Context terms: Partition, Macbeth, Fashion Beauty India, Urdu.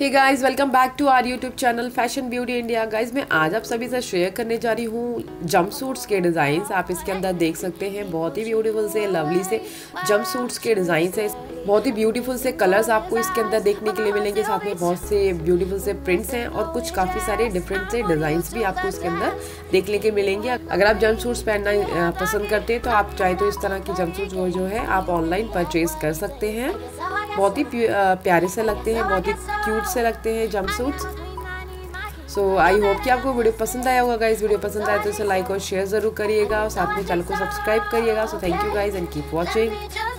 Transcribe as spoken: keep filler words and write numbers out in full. Hey guys, welcome back to our YouTube channel fashion beauty India. Guys, मैं आज आप सभी से शेयर करने जा रही हूँ जंपसूट्स के डिज़ाइंस। आप इसके अंदर देख सकते हैं बहुत ही ब्यूटीफुल से लवली से जंपसूट्स के डिज़ाइंस है। बहुत ही ब्यूटीफुल से कलर्स आपको इसके अंदर देखने के लिए मिलेंगे, साथ में बहुत से ब्यूटीफुल से प्रिंट्स हैं और कुछ काफ़ी सारे डिफरेंट से डिज़ाइंस भी आपको इसके अंदर देखने के मिलेंगे। अगर आप जंपसूट्स पहनना पसंद करते हैं तो आप चाहे तो इस तरह की जंपसूट्स वो जो है आप ऑनलाइन परचेज कर सकते हैं। बहुत ही प्यारे से लगते हैं, बहुत ही क्यूट से लगते हैं जंपसूट्स। सो आई होप कि आपको वीडियो पसंद आया होगा। गाइस, वीडियो पसंद आए तो इसे लाइक और शेयर ज़रूर करिएगा और साथ में चैनल को सब्सक्राइब करिएगा। So thank you guys and keep watching.